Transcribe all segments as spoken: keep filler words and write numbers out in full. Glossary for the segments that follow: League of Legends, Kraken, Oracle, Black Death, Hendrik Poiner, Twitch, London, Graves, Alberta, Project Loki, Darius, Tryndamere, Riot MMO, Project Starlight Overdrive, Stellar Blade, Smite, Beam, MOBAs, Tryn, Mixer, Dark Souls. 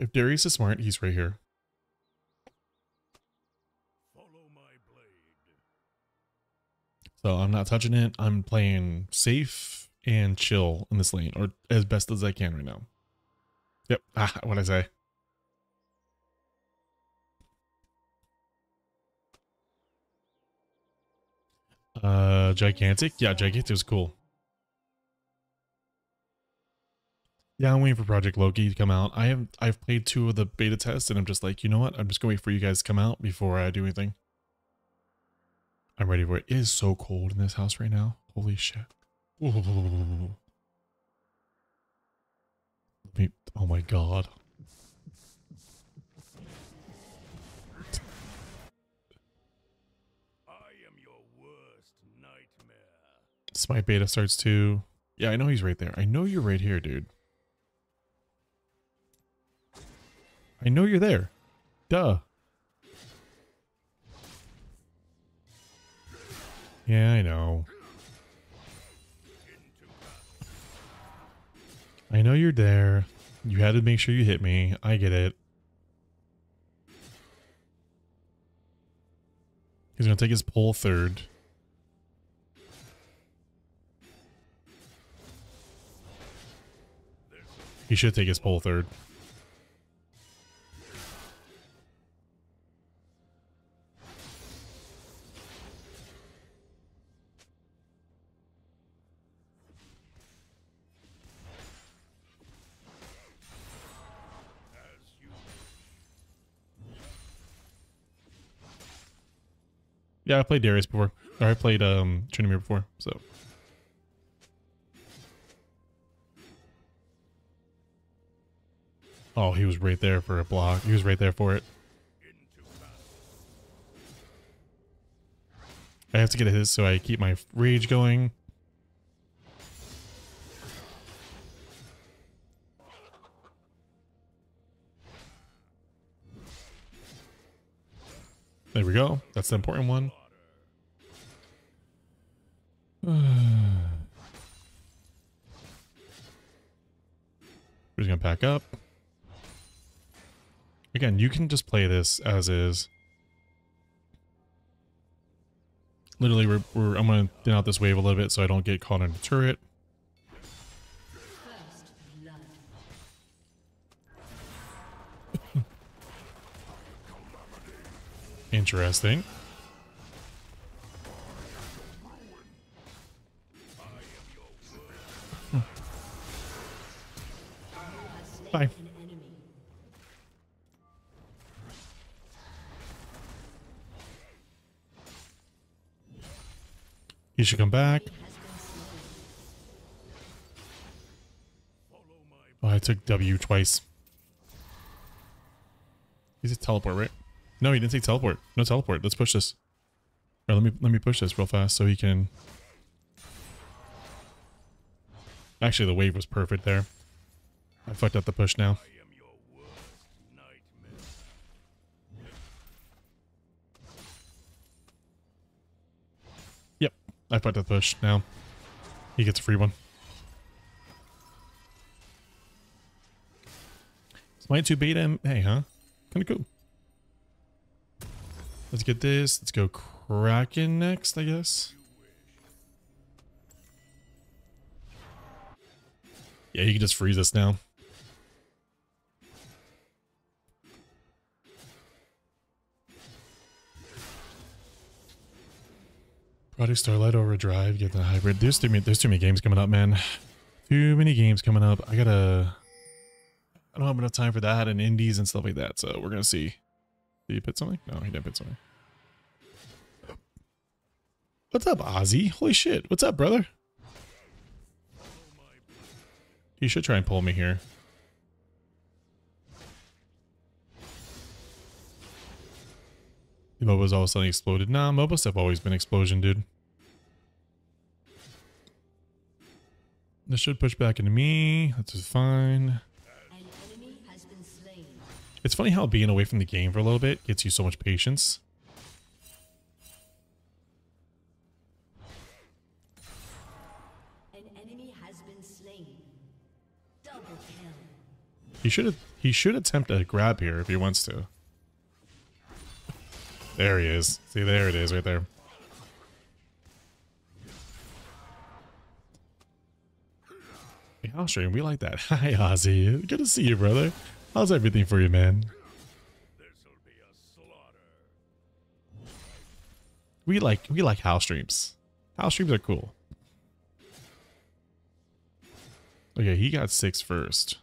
If Darius is smart, he's right here. Follow my blade. So I'm not touching it. I'm playing safe and chill in this lane, or as best as I can right now. Yep. Ah, what'd I say? Uh, Gigantic? Yeah, Gigantic was cool. Yeah, I'm waiting for Project Loki to come out. I have, I've played two of the beta tests, and I'm just like, you know what? I'm just going to wait for you guys to come out before I do anything. I'm ready for it. It is so cold in this house right now. Holy shit. Ooh. Let me, oh my god. Smite beta starts too. Yeah, I know he's right there. I know you're right here, dude. I know you're there. Duh. Yeah, I know. I know you're there. You had to make sure you hit me. I get it. He's gonna take his pull third. He should take his pole third. Yeah, I played Darius before. Or I played um, Tryndamere before, so. Oh, he was right there for a block. He was right there for it. I have to get his so I keep my rage going. There we go. That's the important one. We're just gonna pack up. Again, you can just play this as is. Literally, we're, we're, I'm going to thin out this wave a little bit so I don't get caught in a turret. Interesting. Bye. He should come back. Oh, I took W twice. He's a teleport, right? No, he didn't take teleport. No teleport. Let's push this. Or let me let me push this real fast so he can. Actually, the wave was perfect there. I fucked up the push now. I fucked up the push now. He gets a free one. Smite two beta M A, huh? Kinda cool. Let's get this. Let's go Kraken next, I guess. Yeah, you can just freeze us now. Project Starlight Overdrive, get the hybrid. There's too many, there's too many games coming up, man. Too many games coming up. I gotta, I don't have enough time for that and indies and stuff like that. So we're gonna see. Did he pit something? No, he didn't pit something. What's up, Ozzy? Holy shit. What's up, brother? He should try and pull me here. The MOBAs all of a sudden exploded. Nah, MOBAs have always been explosion, dude. This should push back into me. That's just fine. An enemy has been slain. It's funny how being away from the game for a little bit gets you so much patience. An enemy has been slain. Double kill. He should he should attempt a grab here if he wants to. There he is. See, there it is right there. Hey, Austrian, we like that. Hi, Ozzy. Good to see you, brother. How's everything for you, man? We like we like house streams. House streams are cool. Okay, he got six first.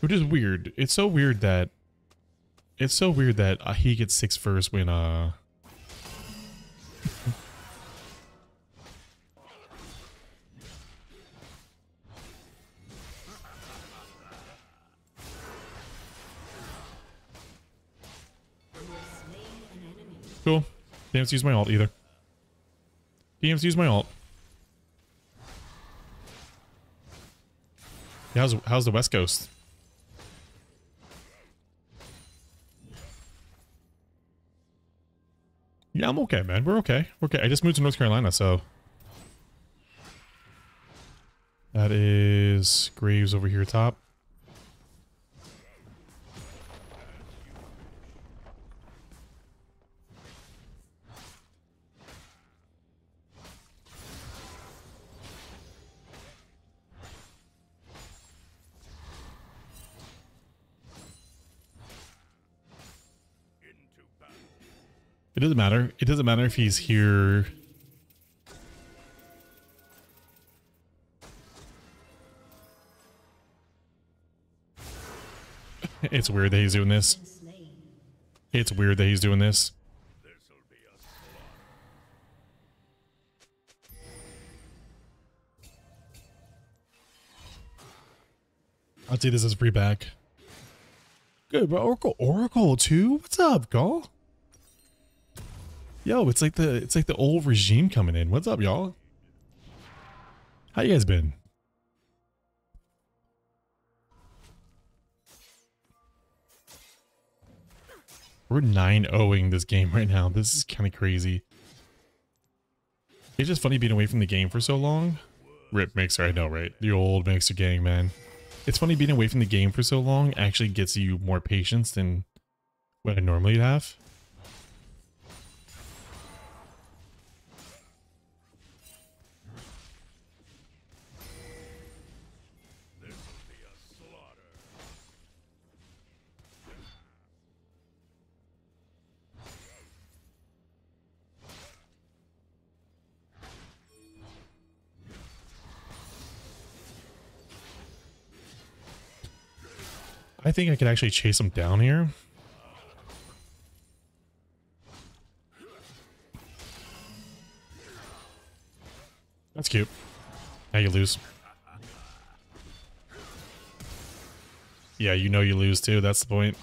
Which is weird. It's so weird that it's so weird that uh, he gets six first when uh cool. Didn't use my ult either. D Ms use my ult. Yeah, how's, how's the West Coast? Yeah, I'm okay, man. We're okay. We're okay. I just moved to North Carolina, so. That is Graves over here top. It doesn't matter. It doesn't matter if he's here. It's weird that he's doing this. It's weird that he's doing this. I'll see this as free back. Good, bro. Oracle, Oracle too. What's up, Gaul? Yo, it's like the it's like the old regime coming in. What's up, y'all? How you guys been? We're nine oh-ing this game right now. This is kind of crazy. It's just funny being away from the game for so long. Rip Mixer, I know, right? The old Mixer gang, man. It's funny being away from the game for so long actually gets you more patience than what I normally have. I think I could actually chase him down here. That's cute. Now you lose. Yeah, you know you lose too. That's the point.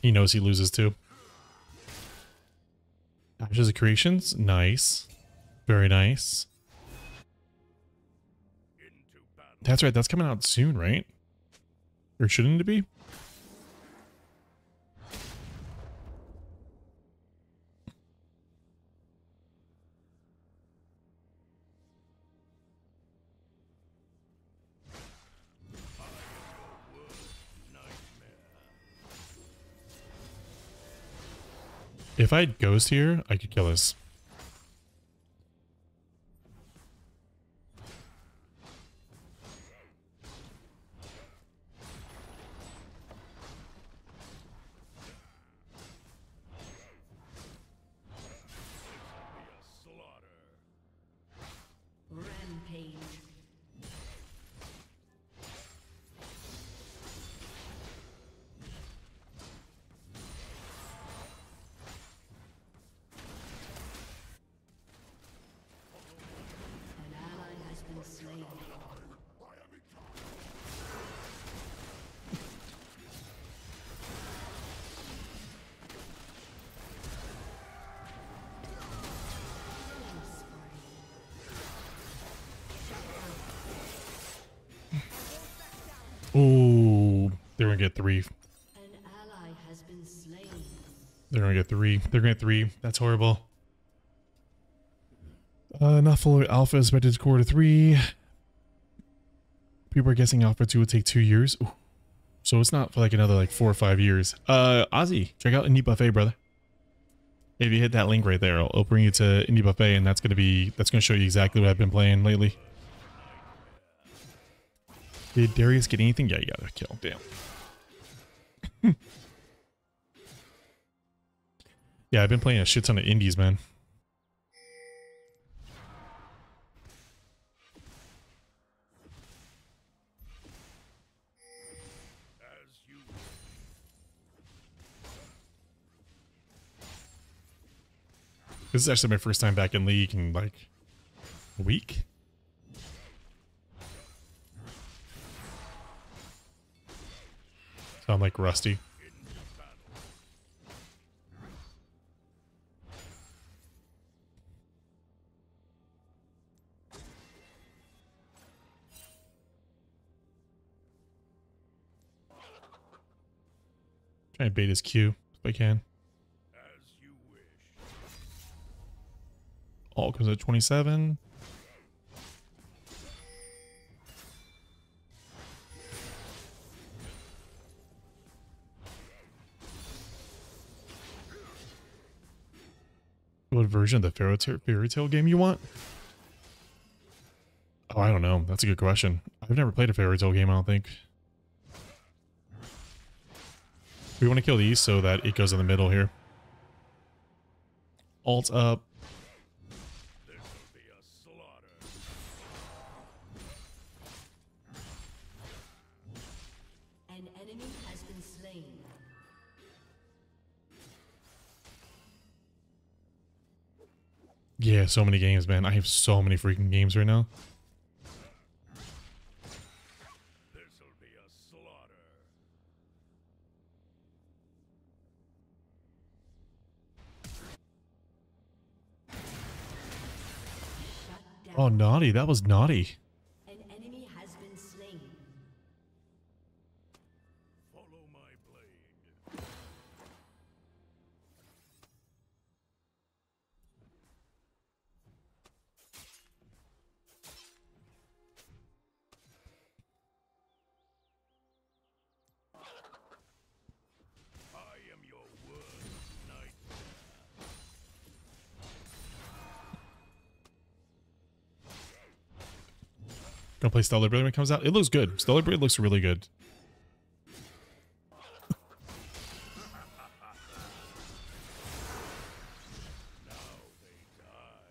He knows he loses too. Ashes of Creations, nice, very nice. That's right. That's coming out soon, right? Or shouldn't it be? If I had Ghost here, I could kill us. Ooh, they're gonna get three. An ally has been slain. They're gonna get three. They're gonna get three. That's horrible. Uh, not full alpha is expected to quarter three. People are guessing alpha two would take two years. Ooh. So it's not for like another like four or five years. Uh, Ozzy, check out Indie Buffet, brother. If you hit that link right there, it'll, it'll bring you to Indie Buffet, and that's gonna be that's gonna show you exactly what I've been playing lately. Did Darius get anything? Yeah, you got a kill. Damn. Yeah, I've been playing a shit ton of indies, man. This is actually my first time back in League in like a week. So I'm like rusty. Try and bait his Q if I can. All comes at twenty-seven. What version of the fairy tale, fairy tale game you want? Oh, I don't know. That's a good question. I've never played a fairy tale game, I don't think. We want to kill these so that it goes in the middle here. Alt up. Yeah, so many games, man. I have so many freaking games right now. This'll be a slaughter. Oh, naughty. That was naughty. An enemy has been slain. Follow my blade. Gonna play Stellar Blade when it comes out. It looks good. Stellar Blade looks really good.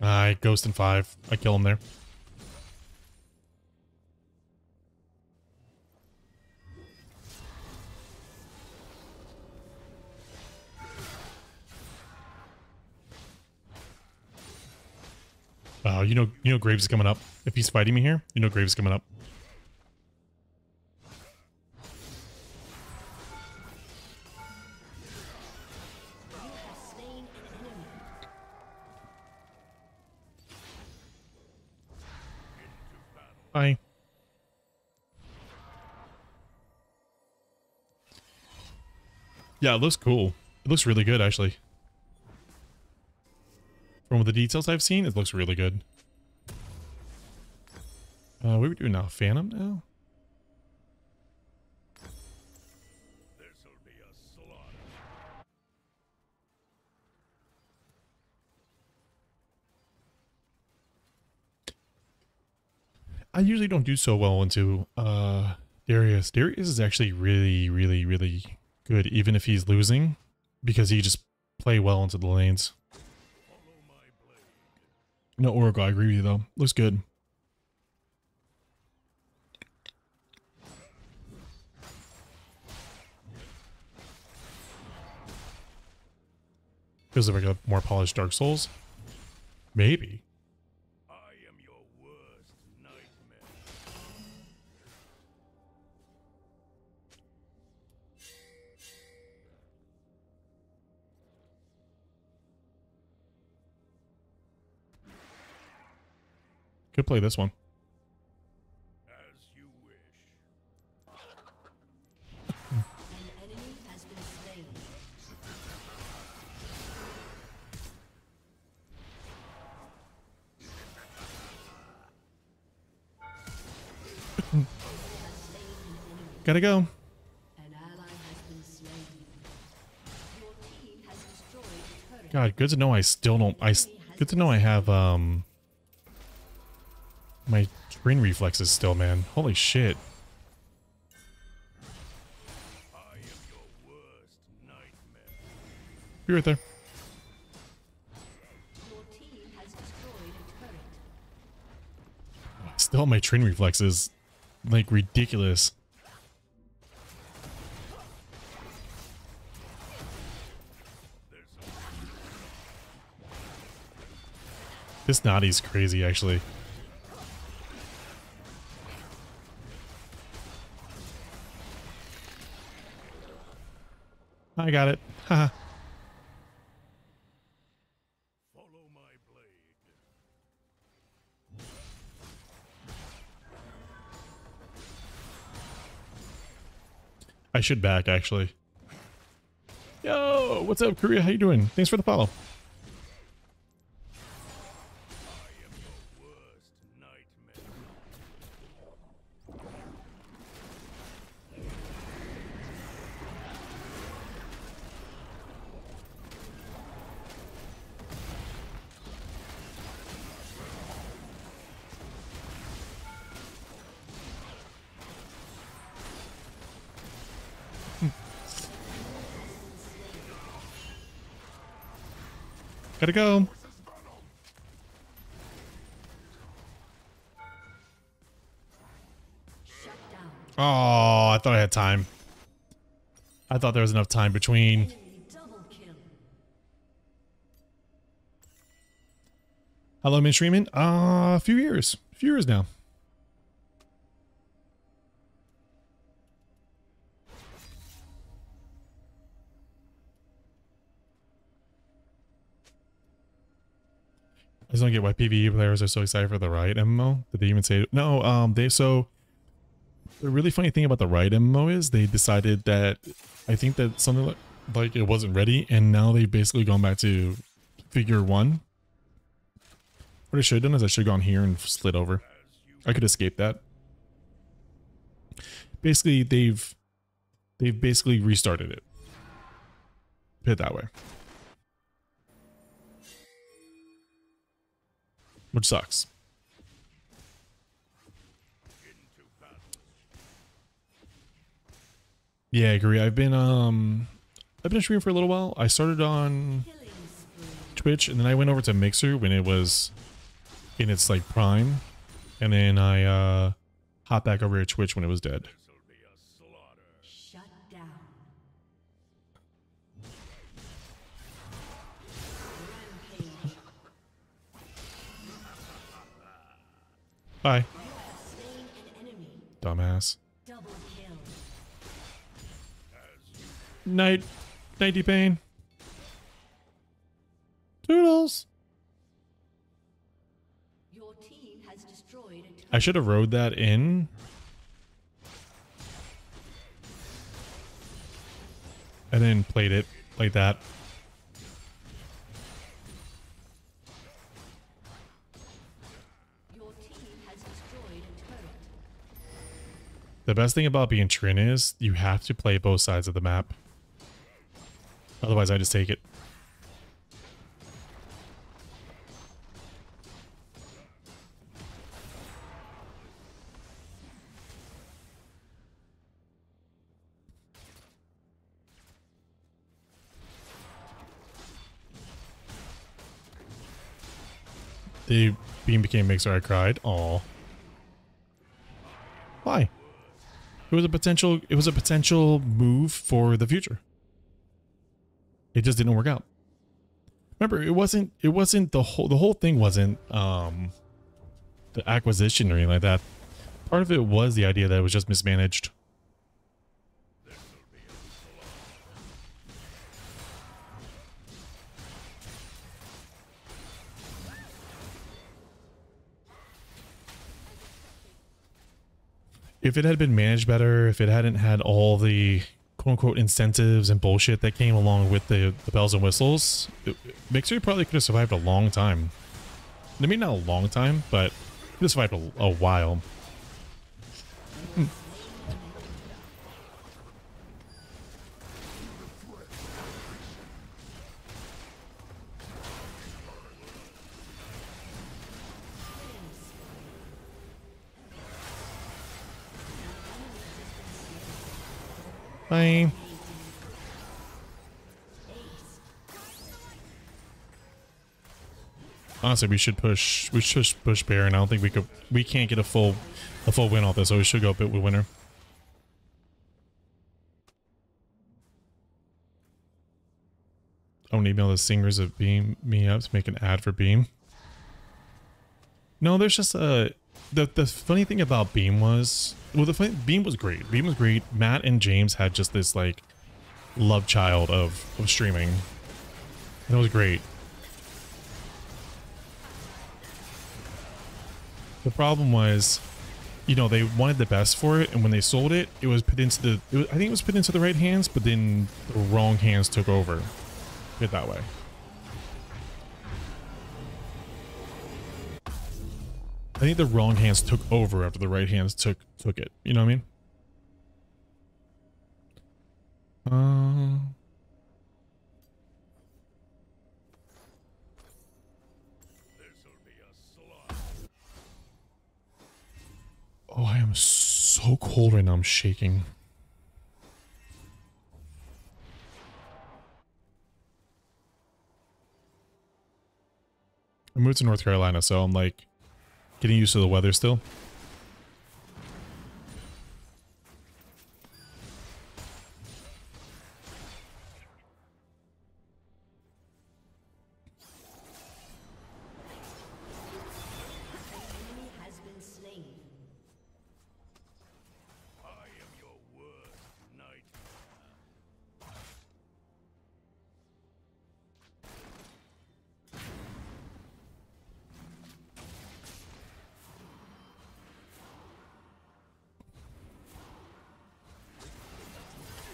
I ghost in five. I kill him there. Oh, you know, you know, Graves is coming up. If he's fighting me here, you know, Graves is coming up. Bye. Yeah, it looks cool. It looks really good, actually. From the details I've seen, it looks really good. Uh, what are we doing now? Phantom now? This'll be a slaughter. I usually don't do so well into uh, Darius. Darius is actually really, really, really good, even if he's losing, because he just play well into the lanes. No Oracle, I agree with you though. Looks good. Feels like we got more polished Dark Souls. Maybe. I am your worst nightmare. Could play this one. As you wish. An enemy has been slain. Gotta go. God, good to know I still don't, I, good to know I have, um, my screen reflexes still, man. Holy shit. I am your worst nightmare. Be right there. Your team has destroyed a turret. Still, my train reflexes, like, ridiculous. This Naughty's crazy, actually. I got it. Haha. Follow my blade. I should back, actually. Yo, what's up, Korea? How you doing? Thanks for the follow. Gotta go. Oh, I thought I had time. I thought there was enough time between. Hello, been streaming. Uh, a few years. A few years now. I just don't get why PvE players are so excited for the Riot M M O. Did they even say it? No? Um, they so the really funny thing about the Riot M M O is they decided that I think that something like, like it wasn't ready, and now they've basically gone back to figure one. What I should have done is I should have gone here and slid over. I could escape that. Basically, they've they've basically restarted it. Put it that way. Which sucks. Yeah, I agree. I've been um, I've been streaming for a little while. I started on Twitch, and then I went over to Mixer when it was in its like prime, and then I uh, hopped back over to Twitch when it was dead. Bye. Dumbass. Night. Nighty pain. Toodles. Your team has destroyed a I should have rode that in. And then played it like that. The best thing about being Trin is you have to play both sides of the map. Otherwise, I just take it. The Beam became Mixer, I cried. Aw. Why? It was a potential, it was a potential move for the future. It just didn't work out. Remember, it wasn't, it wasn't the whole, the whole thing wasn't um, the acquisition or anything like that. Part of it was the idea that it was just mismanaged. If it had been managed better, if it hadn't had all the quote-unquote incentives and bullshit that came along with the, the bells and whistles, it, Mixer probably could have survived a long time. I mean, not a long time, but could have survived a, a while. Bye. Honestly, we should push. We should push Baron. I don't think we could. We can't get a full, a full win off this. So we should go up it with winner. I'm gonna email the singers of Beam me up to make an ad for Beam. No, there's just a. The the funny thing about Beam was, well, the funny, Beam was great. Beam was great. Matt and James had just this like love child of of streaming. And it was great. The problem was, you know, they wanted the best for it, and when they sold it, it was put into the, it was, I think it was put into the right hands, but then the wrong hands took over. Put it that way. I think the wrong hands took over after the right hands took took it. You know what I mean? Uh... Oh, I am so cold right now. I'm shaking. I moved to North Carolina, so I'm like getting used to the weather still.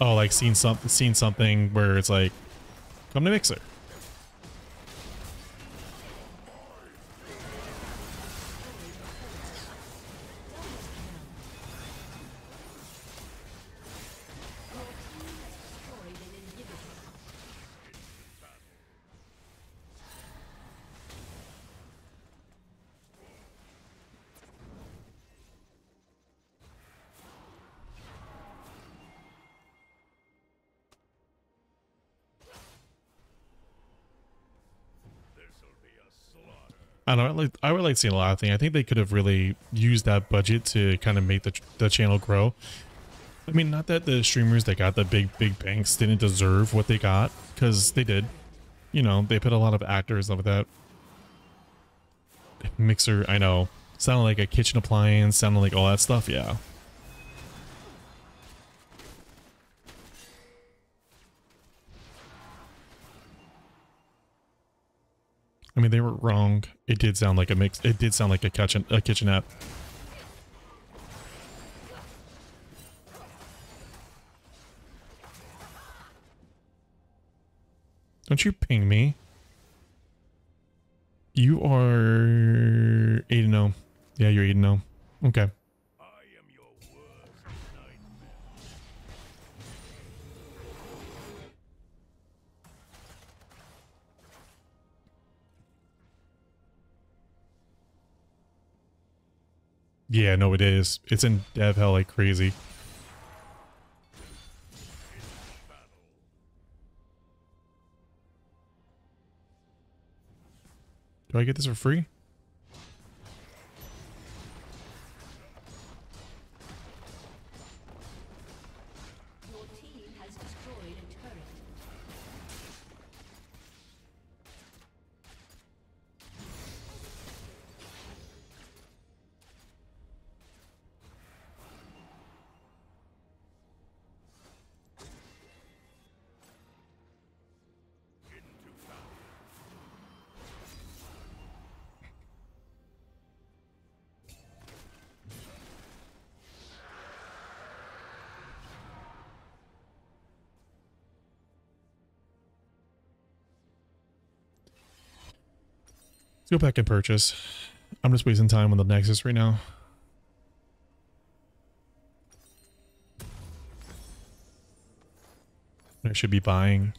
Oh, like seen something, seen something where it's like, come to Mixer. I don't know, I, like, I would like to see a lot of things. I think they could have really used that budget to kind of make the, the channel grow. I mean, not that the streamers that got the big, big banks didn't deserve what they got, because they did. You know, they put a lot of actors up with that. Mixer, I know. Sounded like a kitchen appliance, sounded like all that stuff, yeah. I mean, they were wrong. It did sound like a mix. It did sound like a kitchen, a kitchen app. Don't you ping me. You are eight and zero. Yeah, you're eight and zero. Okay. Yeah, no, it is. It's in dev hell like crazy. Do I get this for free? Go back and purchase. I'm just wasting time on the Nexus right now. I should be buying.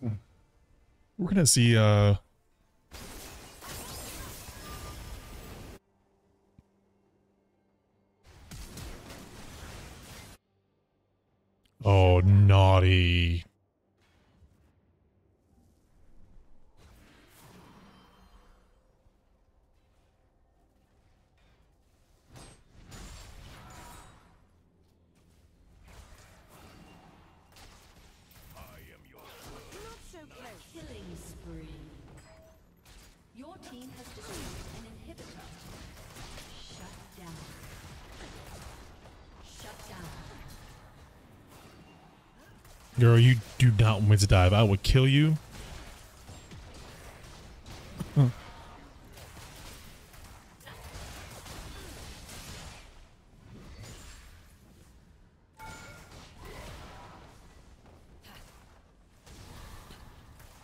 Hmm. We're gonna see uh Oh, naughty. Girl, you do not want me to dive. I will kill you. Huh.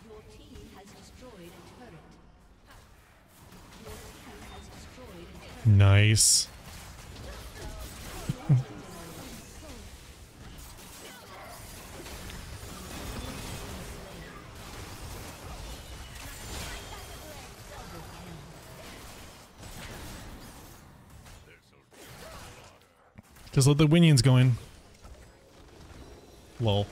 Your team has destroyed a turret. Your team has destroyed a turret. Nice. Just let the minions go in. Lol.